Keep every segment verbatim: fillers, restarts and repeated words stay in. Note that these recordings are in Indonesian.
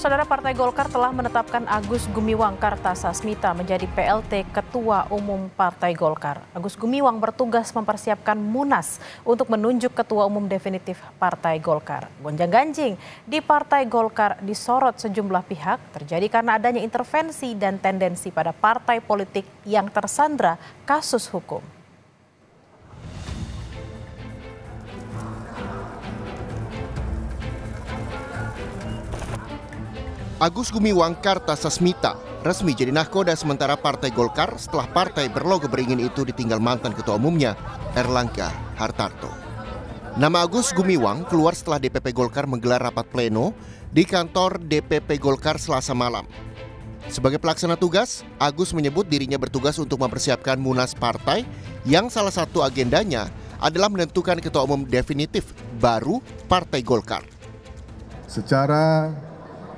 Saudara, Partai Golkar telah menetapkan Agus Gumiwang Kartasasmita menjadi P L T Ketua Umum Partai Golkar. Agus Gumiwang bertugas mempersiapkan Munas untuk menunjuk Ketua Umum definitif Partai Golkar. Gonjang-ganjing di Partai Golkar disorot sejumlah pihak terjadi karena adanya intervensi dan tendensi pada partai politik yang tersandra kasus hukum. Agus Gumiwang Kartasasmita resmi jadi nahkoda sementara Partai Golkar setelah partai berlogo beringin itu ditinggal mantan ketua umumnya, Airlangga Hartarto. Nama Agus Gumiwang keluar setelah D P P Golkar menggelar rapat pleno di kantor D P P Golkar Selasa malam. Sebagai pelaksana tugas, Agus menyebut dirinya bertugas untuk mempersiapkan Munas Partai yang salah satu agendanya adalah menentukan ketua umum definitif baru Partai Golkar. Secara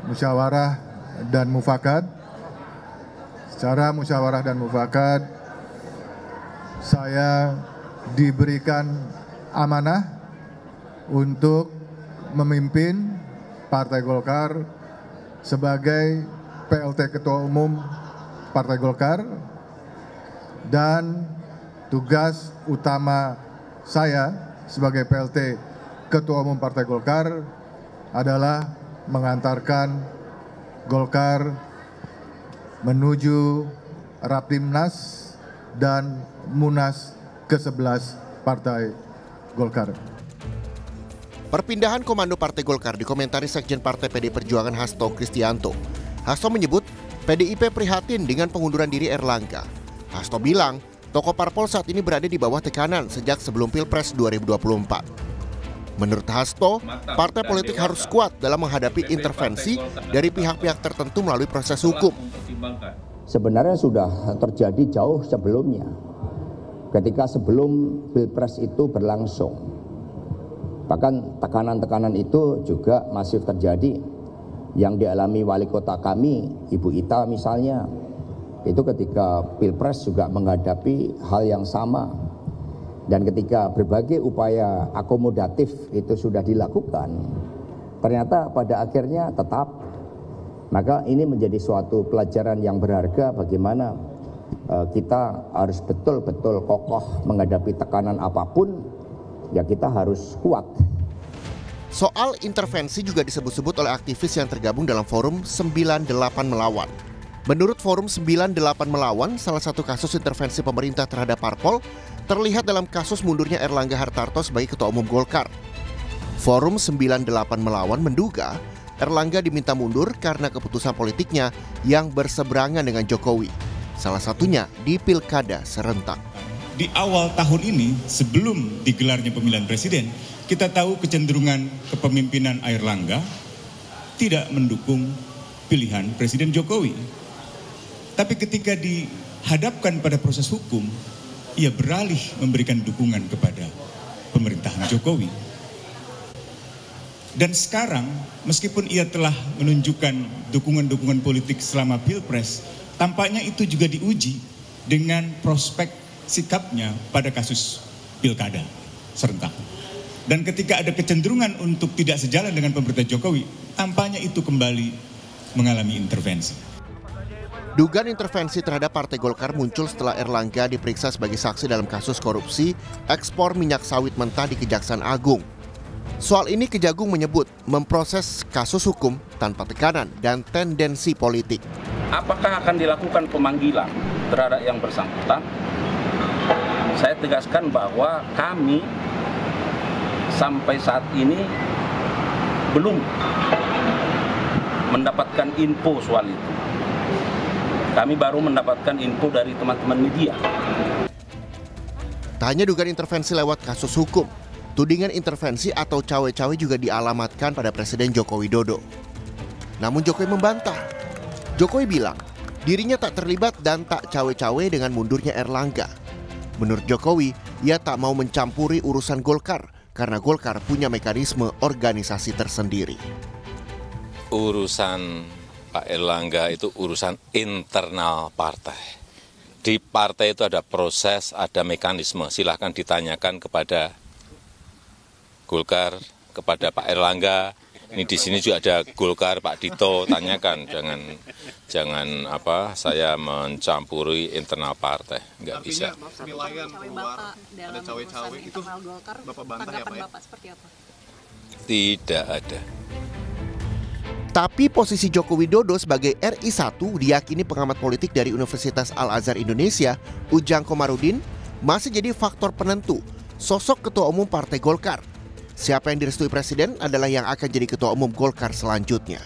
musyawarah dan mufakat, secara musyawarah dan mufakat, saya diberikan amanah untuk memimpin Partai Golkar sebagai P L T Ketua Umum Partai Golkar, dan tugas utama saya sebagai P L T Ketua Umum Partai Golkar adalah mengantarkan Golkar menuju Rapimnas dan Munas ke sebelas Partai Golkar. Perpindahan komando Partai Golkar dikomentari Sekjen Partai P D I Perjuangan Hasto Kristiyanto. Hasto menyebut P D I P prihatin dengan pengunduran diri Airlangga. Hasto bilang tokoh parpol saat ini berada di bawah tekanan sejak sebelum Pilpres dua ribu dua puluh empat. Menurut Hasto, partai politik harus kuat dalam menghadapi intervensi dari pihak-pihak tertentu melalui proses hukum. Sebenarnya sudah terjadi jauh sebelumnya. Ketika sebelum Pilpres itu berlangsung. Bahkan tekanan-tekanan itu juga masif terjadi. Yang dialami wali kota kami, Ibu Ita misalnya, itu ketika Pilpres juga menghadapi hal yang sama. Dan ketika berbagai upaya akomodatif itu sudah dilakukan, ternyata pada akhirnya tetap. Maka ini menjadi suatu pelajaran yang berharga bagaimana kita harus betul-betul kokoh menghadapi tekanan apapun, ya kita harus kuat. Soal intervensi juga disebut-sebut oleh aktivis yang tergabung dalam Forum sembilan delapan Melawan. Menurut Forum sembilan delapan Melawan, salah satu kasus intervensi pemerintah terhadap parpol terlihat dalam kasus mundurnya Airlangga Hartarto sebagai Ketua Umum Golkar. Forum sembilan delapan Melawan menduga Airlangga diminta mundur karena keputusan politiknya yang berseberangan dengan Jokowi, salah satunya di Pilkada serentak. Di awal tahun ini, sebelum digelarnya pemilihan presiden, kita tahu kecenderungan kepemimpinan Airlangga tidak mendukung pilihan Presiden Jokowi. Tapi ketika dihadapkan pada proses hukum, ia beralih memberikan dukungan kepada pemerintahan Jokowi. Dan sekarang, meskipun ia telah menunjukkan dukungan-dukungan politik selama Pilpres, tampaknya itu juga diuji dengan prospek sikapnya pada kasus Pilkada serentak. Dan ketika ada kecenderungan untuk tidak sejalan dengan pemerintah Jokowi, tampaknya itu kembali mengalami intervensi. Dugaan intervensi terhadap Partai Golkar muncul setelah Airlangga diperiksa sebagai saksi dalam kasus korupsi ekspor minyak sawit mentah di Kejaksaan Agung. Soal ini Kejagung menyebut memproses kasus hukum tanpa tekanan dan tendensi politik. Apakah akan dilakukan pemanggilan terhadap yang bersangkutan? Saya tegaskan bahwa kami sampai saat ini belum mendapatkan info soal itu. Kami baru mendapatkan info dari teman-teman media. Tak hanya dugaan intervensi lewat kasus hukum, tudingan intervensi atau cawe-cawe juga dialamatkan pada Presiden Joko Widodo. Namun Jokowi membantah. Jokowi bilang dirinya tak terlibat dan tak cawe-cawe dengan mundurnya Airlangga. Menurut Jokowi, ia tak mau mencampuri urusan Golkar karena Golkar punya mekanisme organisasi tersendiri. Urusan Pak Airlangga itu urusan internal partai. Di partai itu ada proses, ada mekanisme. Silahkan ditanyakan kepada Golkar, kepada Pak Airlangga, Ini di sini juga ada Golkar, Pak Dito, tanyakan, jangan jangan apa saya mencampuri internal partai, nggak bisa. Artinya, maaf, nelayan keluar, ada cawe-cawe itu Bapak bantah ya Pak ya? Tidak ada. Tapi posisi Joko Widodo sebagai R I satu diyakini pengamat politik dari Universitas Al-Azhar Indonesia, Ujang Komarudin, masih jadi faktor penentu sosok Ketua Umum Partai Golkar. Siapa yang direstui Presiden adalah yang akan jadi Ketua Umum Golkar selanjutnya.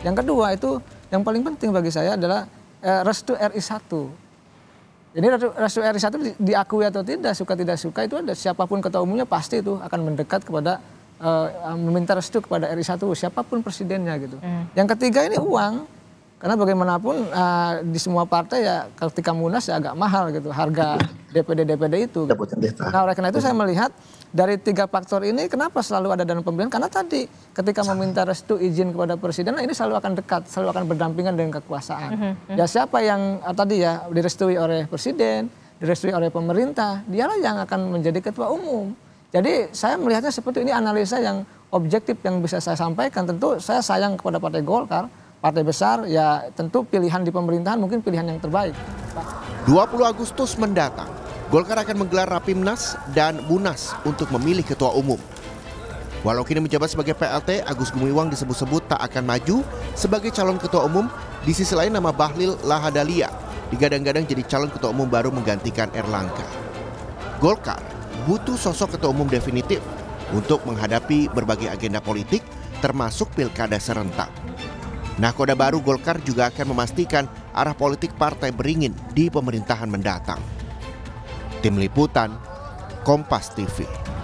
Yang kedua itu yang paling penting bagi saya adalah restu R I satu. Jadi restu R I satu diakui atau tidak, suka tidak suka itu ada, siapapun Ketua Umumnya pasti itu akan mendekat kepada Uh, meminta restu kepada R I satu siapapun presidennya gitu. Hmm. Yang ketiga ini uang, karena bagaimanapun uh, di semua partai ya ketika munas ya agak mahal gitu harga D P D D P D itu. Gitu. Nah oleh karena itu saya melihat dari tiga faktor ini kenapa selalu ada dalam pemilihan, karena tadi ketika meminta restu izin kepada presiden nah ini selalu akan dekat, selalu akan berdampingan dengan kekuasaan. Hmm. Ya siapa yang uh, tadi ya direstui oleh presiden, direstui oleh pemerintah, dialah yang akan menjadi ketua umum. Jadi saya melihatnya seperti ini, analisa yang objektif yang bisa saya sampaikan. Tentu saya sayang kepada Partai Golkar, partai besar, ya tentu pilihan di pemerintahan mungkin pilihan yang terbaik. dua puluh Agustus mendatang, Golkar akan menggelar Rapimnas dan Munas untuk memilih Ketua Umum. Walau kini menjabat sebagai P L T, Agus Gumiwang disebut-sebut tak akan maju sebagai calon Ketua Umum. Di sisi lain nama Bahlil Lahadalia digadang-gadang jadi calon Ketua Umum baru menggantikan Airlangga. Golkar butuh sosok ketua umum definitif untuk menghadapi berbagai agenda politik termasuk pilkada serentak. Nahkoda baru Golkar juga akan memastikan arah politik partai beringin di pemerintahan mendatang. Tim Liputan, Kompas T V.